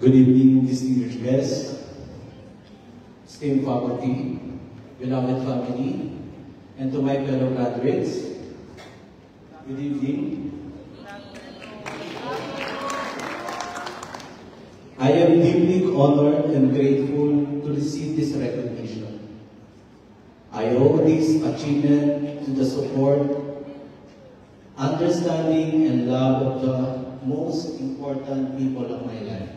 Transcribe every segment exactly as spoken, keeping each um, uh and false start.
Good evening, distinguished guests, STEM faculty, beloved family, and to my fellow graduates. Good evening. I am deeply honored and grateful to receive this recognition. I owe this achievement to the support, understanding, and love of the most important people of my life.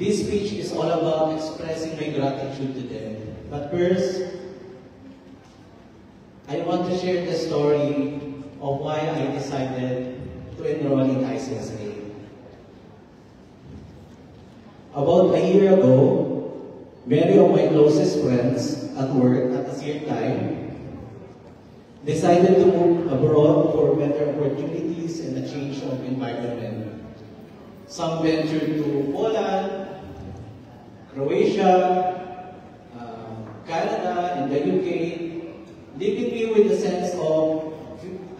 This speech is all about expressing my gratitude to them. But first, I want to share the story of why I decided to enroll in I C S A. About a year ago, many of my closest friends at work at the same time decided to move abroad for better opportunities and a change of environment. Some ventured to Poland, Croatia, uh, Canada, and the U K, leaving me with a sense of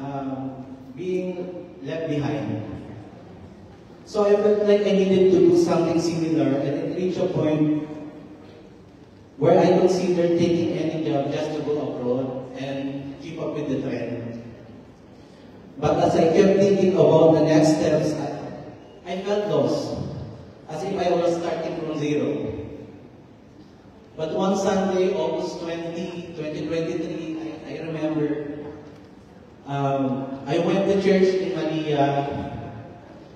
uh, being left behind. So I felt like I needed to do something similar, and it reached a point where I considered taking any job just to go abroad and keep up with the trend. But as I kept thinking about the next steps, I, I felt lost, as if I was starting from zero. But one Sunday, August twentieth, twenty twenty-three, I remember, um, I went to church in Manila,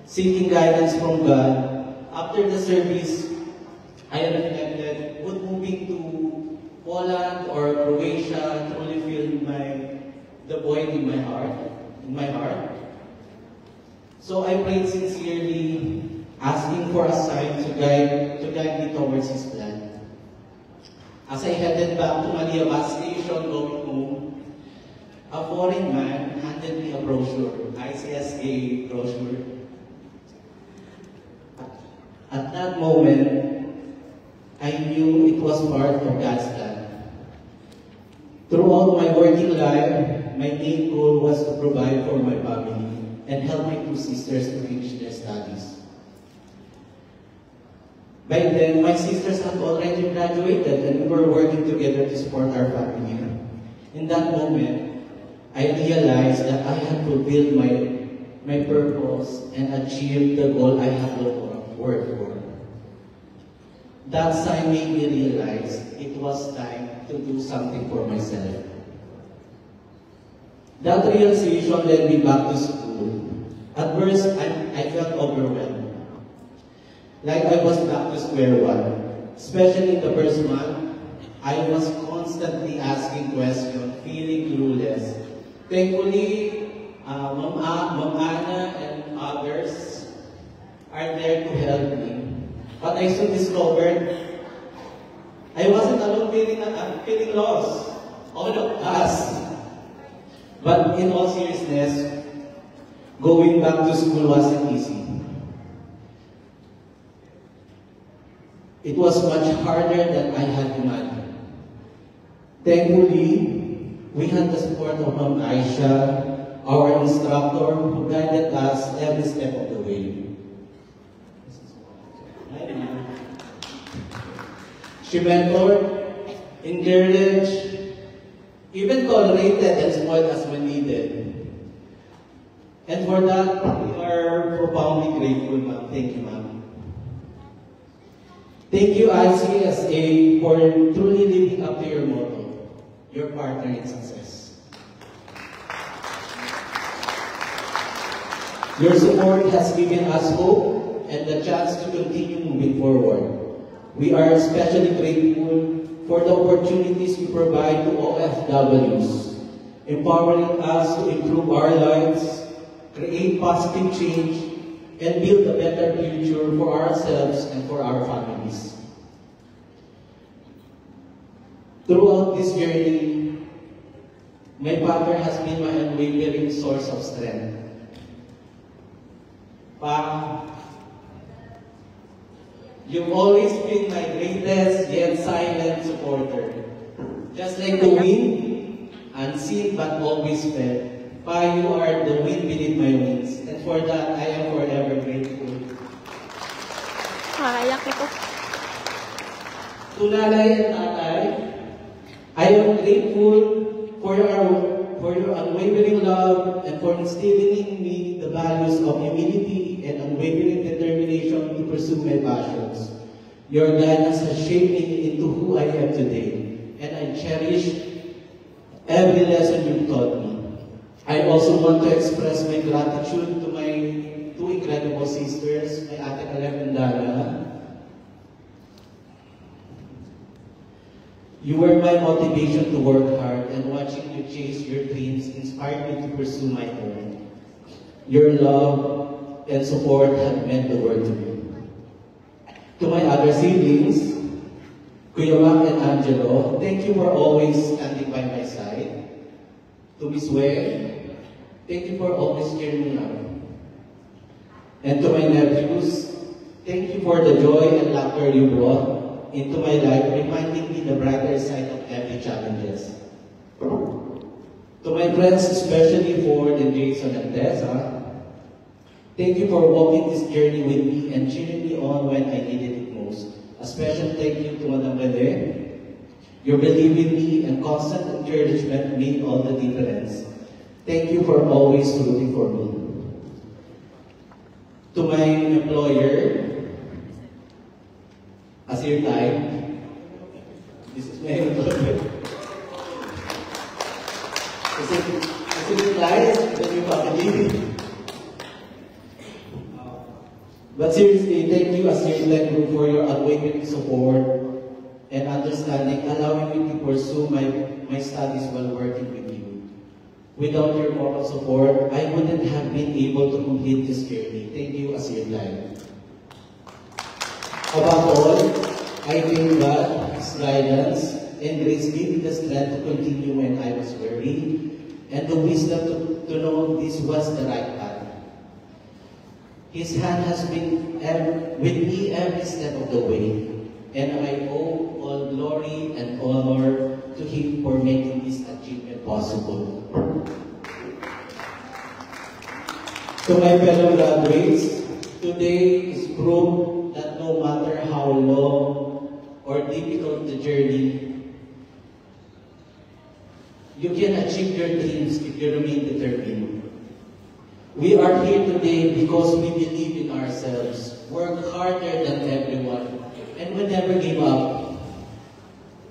seeking guidance from God. After the service, I reflected, would moving to Poland or Croatia truly fill my, the void in my heart, in my heart? So I prayed sincerely, asking for a sign to guide, to guide me towards His plan. As I headed back to Manila bus station going home, a foreign man handed me a brochure, I C S A brochure. At that moment, I knew it was part of God's plan. Throughout my working life, my main goal was to provide for my family and help my two sisters to finish their studies. By then, my sisters had already graduated and we were working together to support our family. In that moment, I realized that I had fulfilled my, my purpose and achieved the goal I had worked for. That sign made me realize it was time to do something for myself. That realization led me back to school. At first, I, I felt overwhelmed, like I was back to square one. Especially in the first month, I was constantly asking questions, feeling clueless. Thankfully, uh, Ma'am Ana and others are there to help me. But I soon discovered I wasn't alone feeling, uh, feeling lost, all of us. But in all seriousness, going back to school wasn't easy. It was much harder than I had imagined. Thankfully, we had the support of Ma'am Aisha, our instructor, who guided us every step of the way. She mentored, encouraged, even tolerated and spoiled us when needed. And for that, we are profoundly grateful, ma'am. Thank you, ma'am. Thank you, I C S A, for truly living up to your motto, your partner in success. Your support has given us hope and the chance to continue moving forward. We are especially grateful for the opportunities you provide to O F Ws, empowering us to improve our lives, create positive change, and build a better future for ourselves and for our families. Throughout this journey, my partner has been my unwavering source of strength. Pa, you've always been my greatest yet silent supporter. Just like the wind, unseen but always felt. Pa, you are the wind beneath my wings, and for that I am forever grateful. Nakakayak ako. Tunay at tatay, I am grateful for your, for your unwavering love and for instilling in me the values of humility and unwavering determination to pursue my passions. Your guidance has shaped me into who I am today, and I cherish every lesson you taught me. I also want to express my gratitude to my two incredible sisters, my Ate Caleb and Dara. You were my motivation to work hard, and watching you chase your dreams inspired me to pursue my own. Your love and support have meant the world to me. To my other siblings, Kuya Mac and Angelo, thank you for always standing by my side. To Miss Wei, thank you for always cheering me up. And to my nephews, thank you for the joy and laughter you brought into my life, reminding me the brighter side of every challenges. To my friends, especially Ford and Jason and Tessa, thank you for walking this journey with me and cheering me on when I needed it most. A special thank you to Madam Bede. Your belief in me and constant encouragement made all the difference. Thank you for always rooting for me. To my employer, as your time, this is my employer. Is it, is it nice that you family? But seriously, thank you as your tech group for your unwavering support and understanding, allowing me to pursue my, my studies while working with you. Without your moral support, I wouldn't have been able to complete this journey. Thank you as your life. Above all, I thank God, His guidance, and grace gave me the strength to continue when I was worried, and the wisdom to, to know this was the right path. His hand has been with me every step of the way, and I owe all glory and honor to Him for making this achievement possible. To my fellow graduates, today is proof that no matter how long or difficult the journey, you can achieve your dreams if you remain determined. We are here today because we believe in ourselves, work harder than everyone, and we never give up.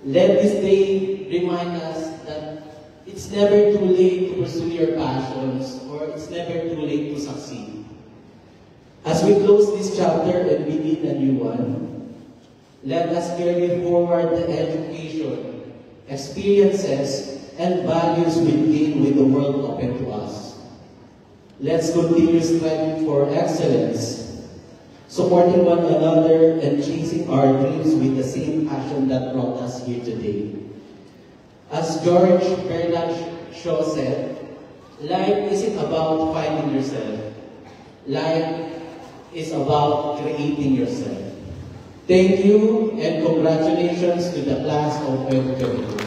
Let this day remind us that it's never too late to pursue your passions, or it's never too late to succeed. As we close this chapter and begin a new one, let us carry forward the education, experiences, and values we gain with the world open to us. Let's continue striving for excellence, supporting one another and chasing our dreams with the same passion that brought us here today. As George Bernard Shaw said, life isn't about finding yourself. Life is about creating yourself. Thank you and congratulations to the class of twenty twenty-two.